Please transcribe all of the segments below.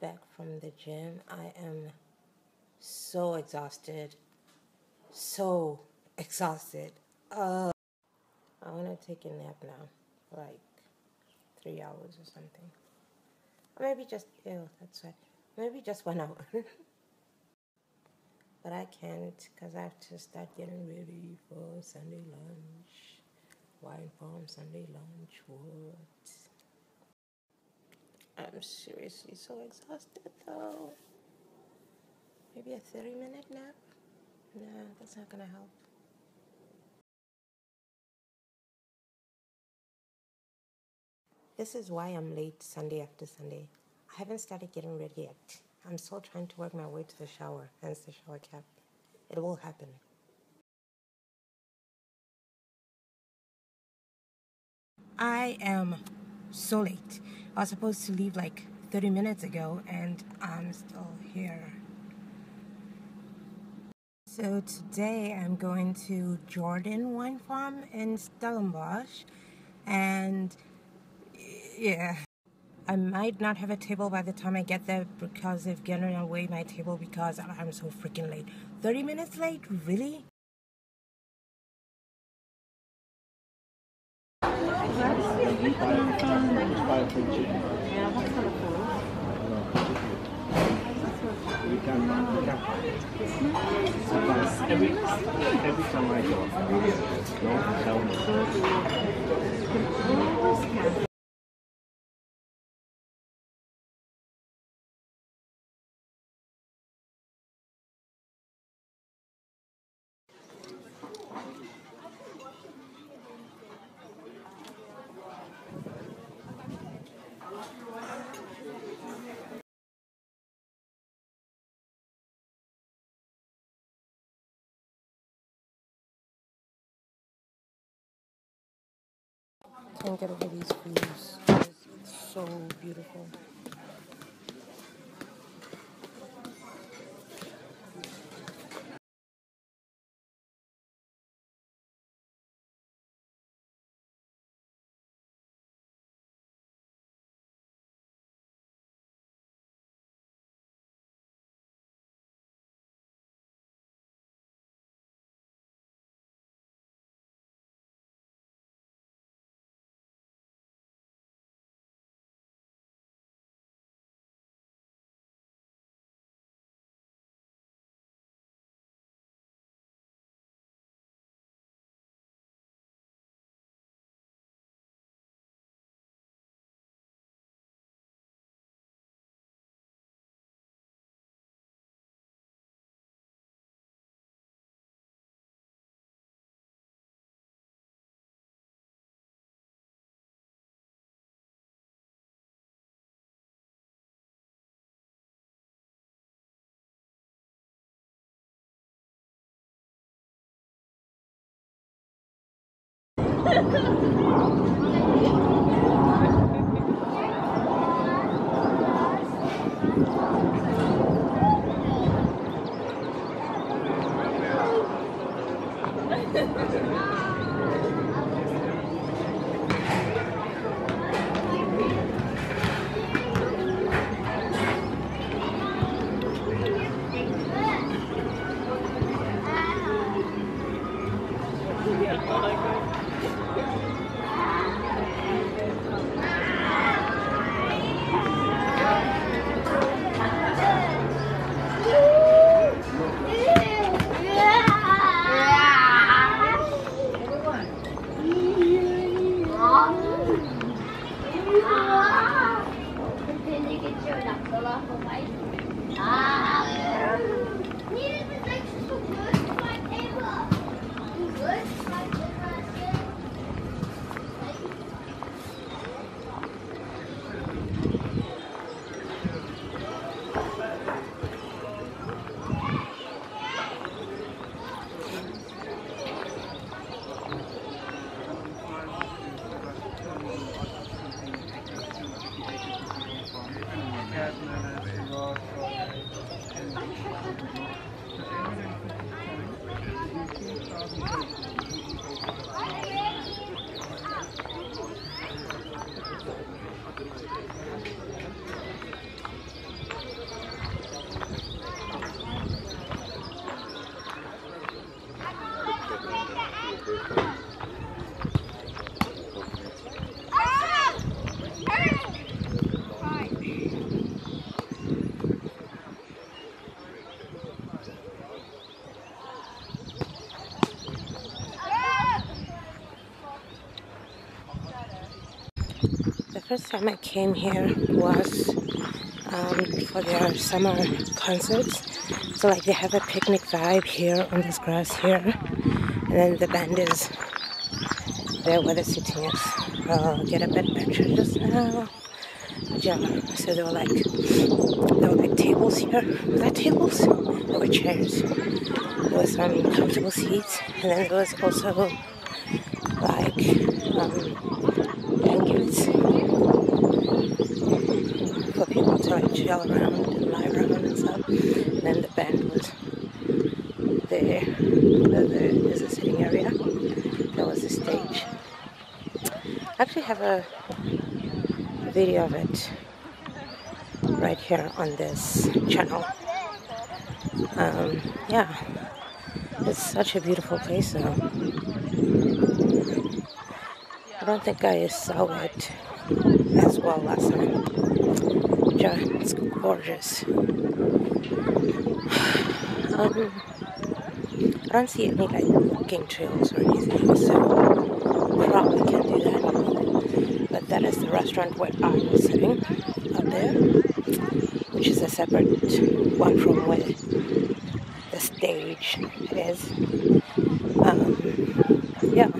back from the gym. I am so exhausted. So exhausted. I want to take a nap now. Like 3 hours or something. Or maybe just, ew, that's right. Maybe just 1 hour. But I can't because I have to start getting ready for Sunday lunch. Wine Farm Sunday lunch. What? I'm seriously so exhausted though. Maybe a 30-minute nap? Nah, that's not gonna help. This is why I'm late Sunday after Sunday. I haven't started getting ready yet. I'm still trying to work my way to the shower, hence the shower cap. It will happen. I am so late. I was supposed to leave like 30 minutes ago and I'm still here. So today I'm going to Jordan Wine Farm in Stellenbosch, and yeah, I might not have a table by the time I get there because they've given away my table because I'm so freaking late. 30 minutes late? Really? Every time I go, don't tell me. Can't get over these views. It's so beautiful. first time I came here was for their summer concerts. So like they have a picnic vibe here on this grass here. And then the band is there where the seating is. I'll get a bit better just now. Yeah, so there were like tables here. Was that tables? There were chairs. There were some comfortable seats. And then there was also like blankets for people to like chill around and lie around and stuff. And then the band was there. There's a sitting area. There was a stage. I actually have a video of it right here on this channel. Yeah, it's such a beautiful place though. I don't think I saw it as well last time. Yeah, it's gorgeous. I don't see any like walking trails or anything, so probably can't do that. But that is the restaurant where I was sitting up there, which is a separate one from where the stage is. Yeah.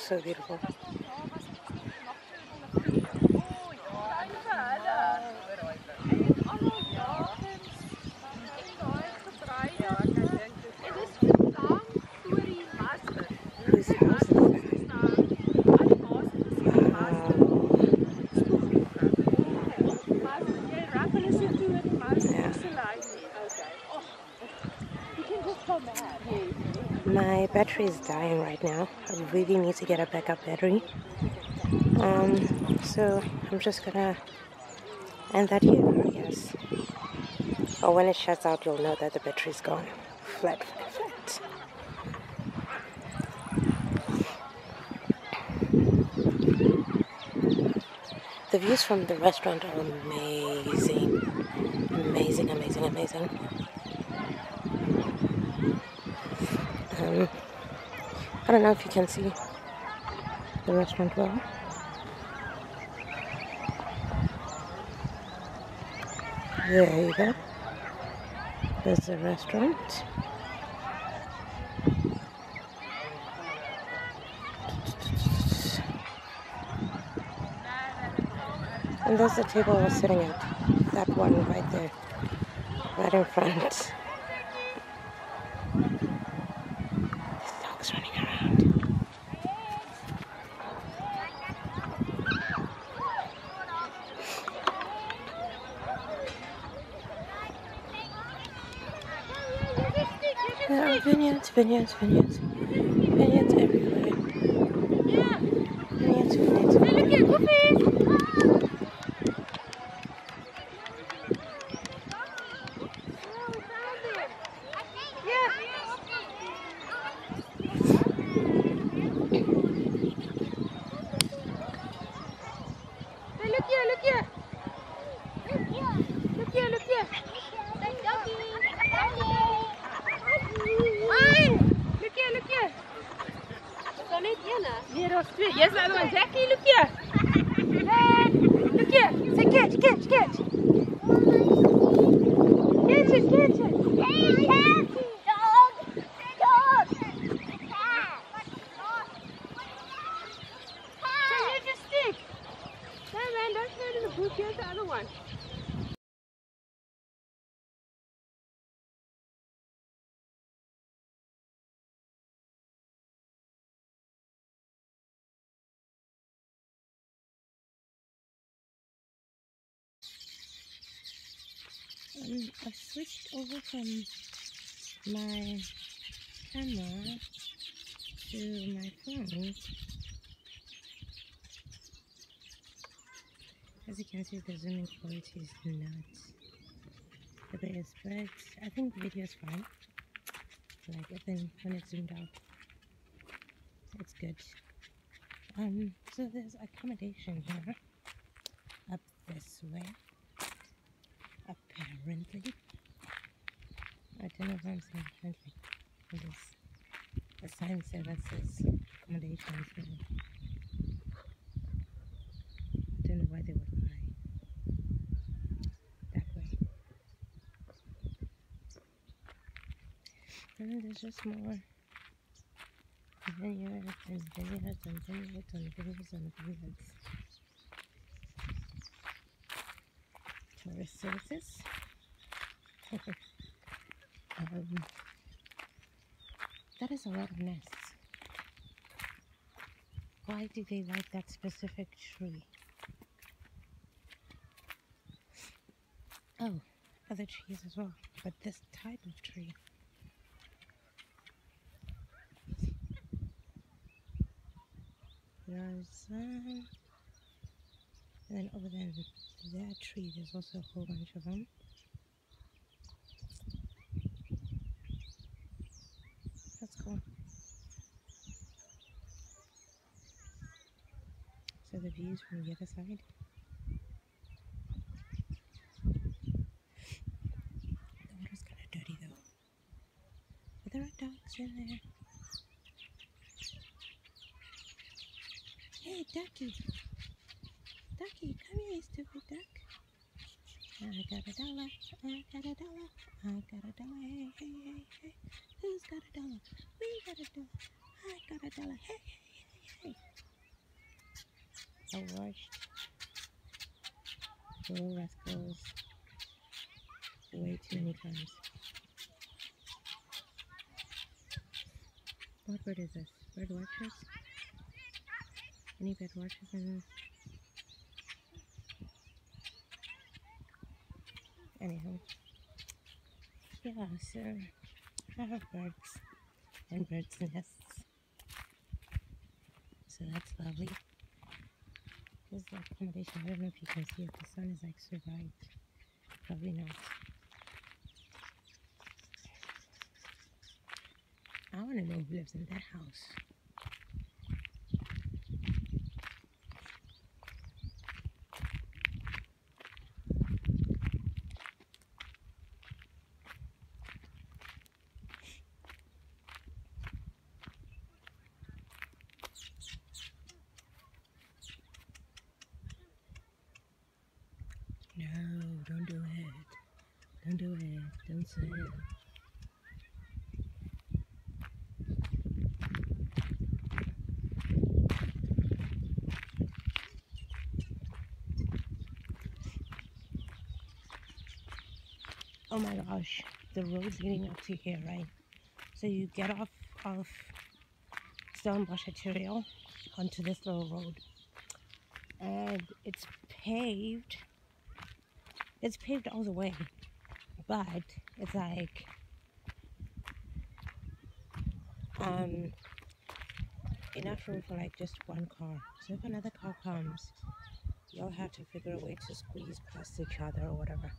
So beautiful. My battery is dying right now. I really need to get a backup battery. So I'm just gonna end that here, I guess. Or when it shuts out, you'll know that the battery's gone. Flat, flat, flat. The views from the restaurant are amazing. Amazing, amazing, amazing. I don't know if you can see the restaurant well. There you go. There's the restaurant. And there's the table I was sitting at. That one right there. Right in front. Vineyards, vineyards, vineyards everywhere. Yeah. Vineyards, vineyards, vineyards. Yes, the other one. Jackie, look here. Look here. Say catch. Catch it. Hey, Jackie. Dog. Can you just stick? No, man, don't throw it in the book. Here's the other one. I've switched over from my camera to my phone. As you can see, the zooming quality is not the best, but I think the video is fine. Like, I think when it's zoomed out, it's good. So there's accommodation here, up this way, apparently. I don't know if I'm saying apparently, because the sign said that says accommodation. So I don't know why they would lie that way. And then there's just more. Vineyards and vineyards. Tourist services. That is a lot of nests. Why do they like that specific tree? Oh, other trees as well, but this type of tree. And then over there, that tree, there's also a whole bunch of them. That's cool. So the views from the other side. The water's kind of dirty though. But there are dogs in there. Hey, ducky! Ducky, come here, you stupid duck! I got a dollar! I got a dollar! I got a dollar! Hey, hey, hey, hey! Who's got a dollar? We got a dollar! I got a dollar! Hey, hey, hey, hey! I watched Little Rascals way too many times. What bird is this? Bird watchers? Any bed watchers in this? Anyhow, yeah, so I have birds and birds' nests, so that's lovely. This is the accommodation. I don't know if you can see it. The sun is like so bright. Probably not. I want to know who lives in that house. No, don't do it. Don't do it. Don't say it. Oh my gosh, the road's leading up to here, right? So you get off of Stellenbosch onto this little road, and it's paved. It's paved all the way, but it's like, enough room for like just one car. So if another car comes, you'll have to figure a way to squeeze past each other or whatever.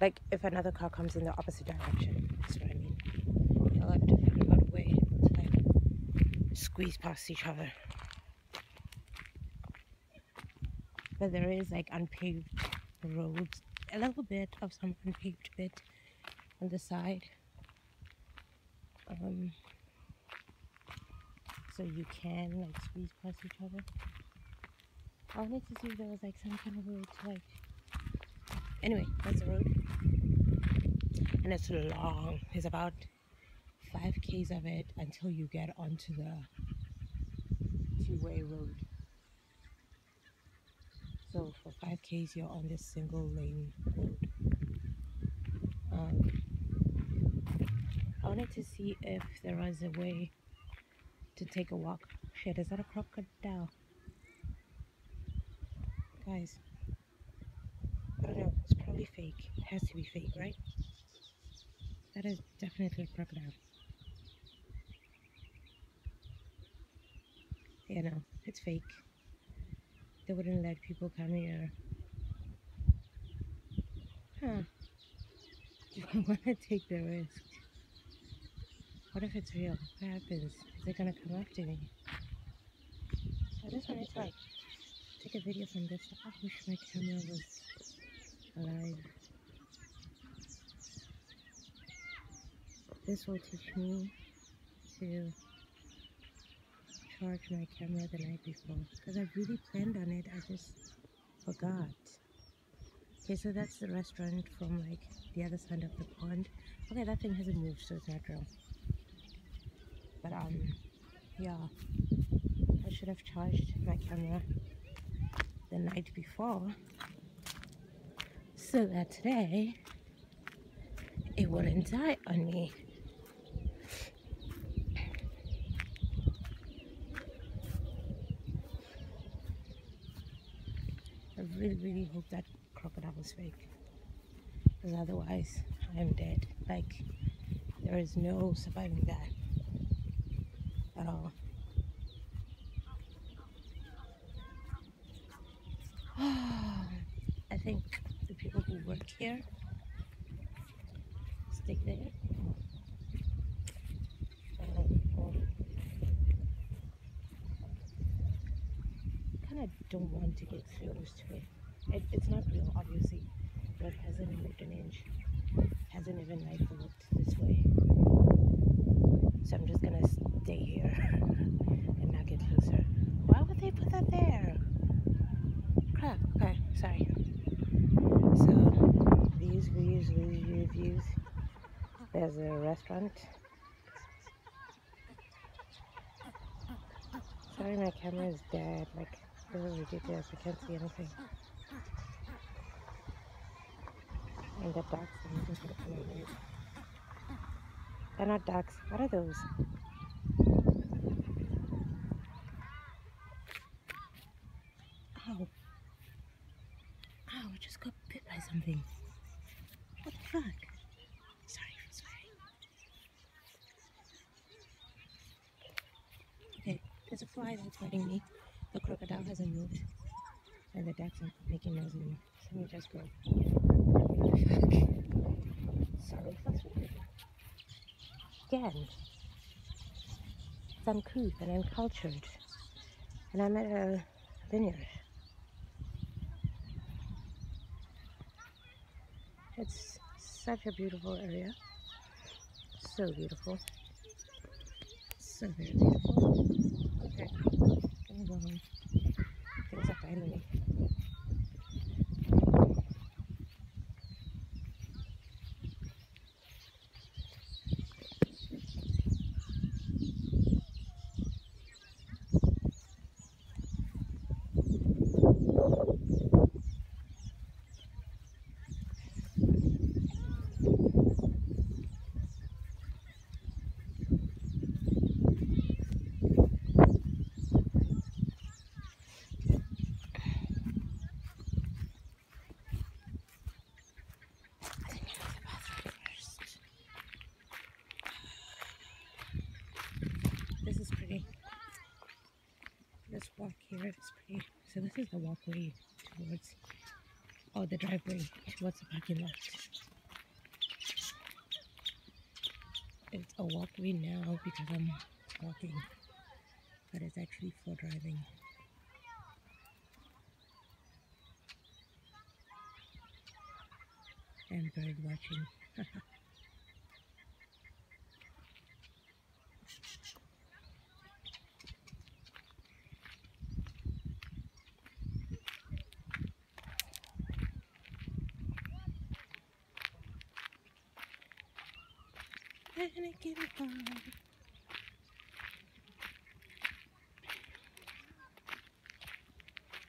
Like if another car comes in the opposite direction, that's what I mean. You'll have to figure out a way to like squeeze past each other. But there is like unpaved roads. A little bit of some unpaved bit on the side, so you can like squeeze past each other. I wanted to see if there was like some kind of road to like. Anyway, that's a road, and it's long. It's about 5 km of it until you get onto the two-way road. So for 5 km you're on this single lane road. I wanted to see if there was a way to take a walk. Shit, is that a crocodile? Guys, I don't know, it's probably fake. It has to be feet, right? That is definitely a crocodile. Yeah, no, it's fake. They wouldn't let people come here. Huh. Do I want to take the risk? What if it's real? What happens? Is it going to come after me? I just want to take a video from this. I wish my camera was alive. This will teach me to charge my camera the night before, because I really planned on it, I just forgot. Okay, so that's the restaurant from like the other side of the pond. Okay, that thing hasn't moved, so it's not real. But yeah, I should have charged my camera the night before so that today it wouldn't die on me. I really hope that crocodile was fake, because otherwise I am dead. Like, there is no surviving that at all. I think the people who work here stick there. I don't want to get close to it. It's not real, obviously, but it hasn't moved an inch. Hasn't even like looked this way. So I'm just gonna stay here and not get closer. Why would they put that there? Crap. Okay, sorry. So views. There's a restaurant. Sorry, my camera is dead. Like, this is ridiculous. I can't see anything. And the ducks. They're not ducks. What are those? Ow. Ow, I just got bit by something. What the fuck? Sorry. Okay, there's a fly that's biting me. The crocodile hasn't moved, and the ducks are making noise anymore. Let me just go. Sorry, that's weird. Again, it's uncouth and uncultured, and I'm at a vineyard. It's such a beautiful area. So beautiful. So very beautiful. Okay. Things are finally. It's pretty. So this is the walkway towards, or the driveway towards the parking lot. It's a walkway now because I'm walking, but it's actually for driving. And bird watching. And I get it on.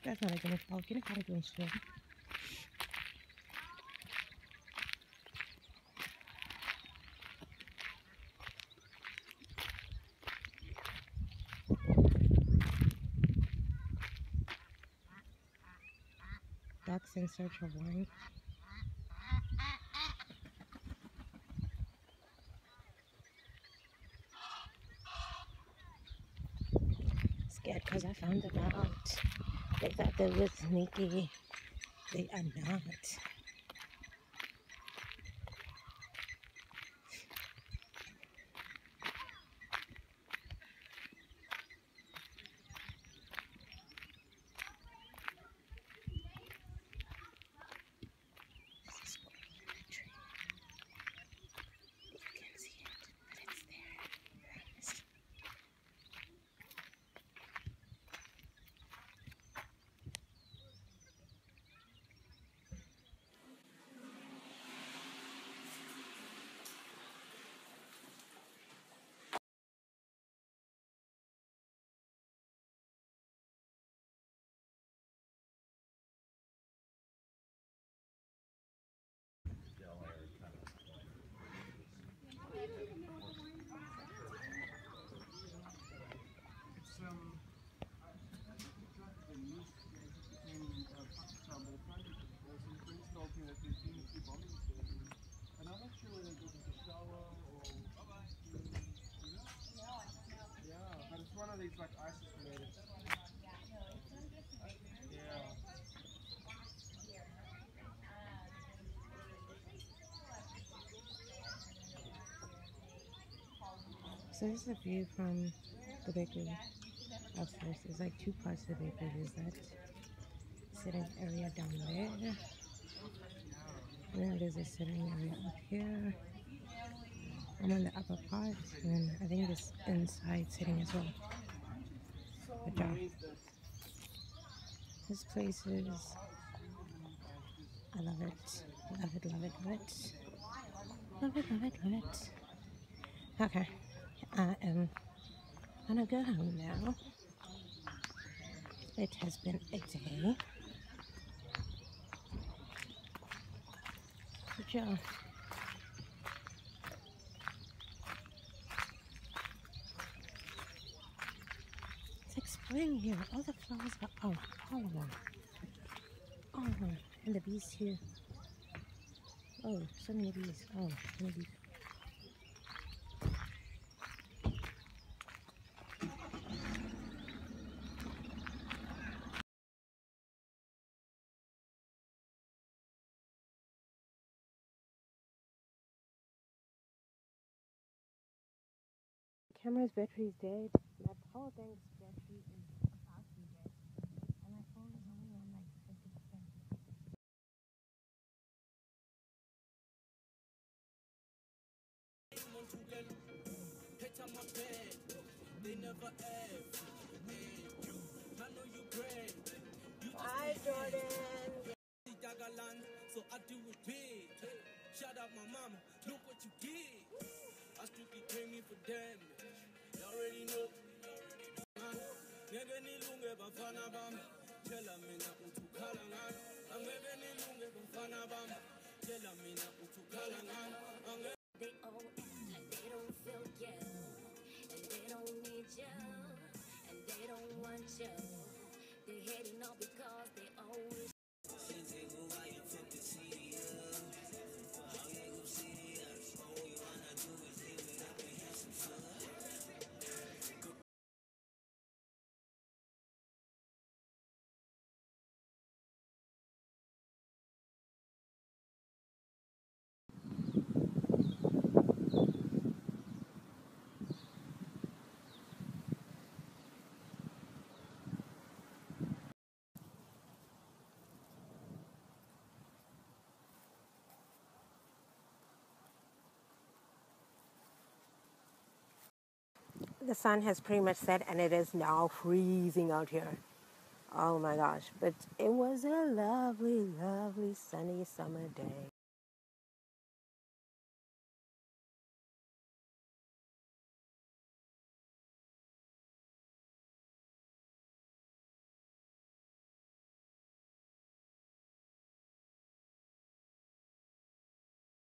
That's not a guinea fowl. Guinea fowl don't swim. Ducks in search of wine. thought they were sneaky. They are not. It's like ISIS related. So this is a view from the bakery upstairs. There's like two parts of the bakery. There's that sitting area down there. And then there's a sitting area up here. I'm on the upper part, and then I think this inside sitting as well. Good job. This place is, I love it. Love it, love it, love it. Love it, love it, love it. Okay, I am gonna go home now. It has been a day. Good job. Spring here, all the flowers are out, all of them. All of them. And the bees here. Oh, so many bees. Oh, maybe. Camera's battery is dead. My power bank's battery is Hi, Jordan. So I do it big. Shout out my mama. Look what you did. I still be claiming for damage. You already know. They all act like they don't feel you, and they don't need you, and they don't want you. They hating all because they always. The sun has pretty much set and it is now freezing out here. Oh my gosh, but it was a lovely, lovely sunny summer day.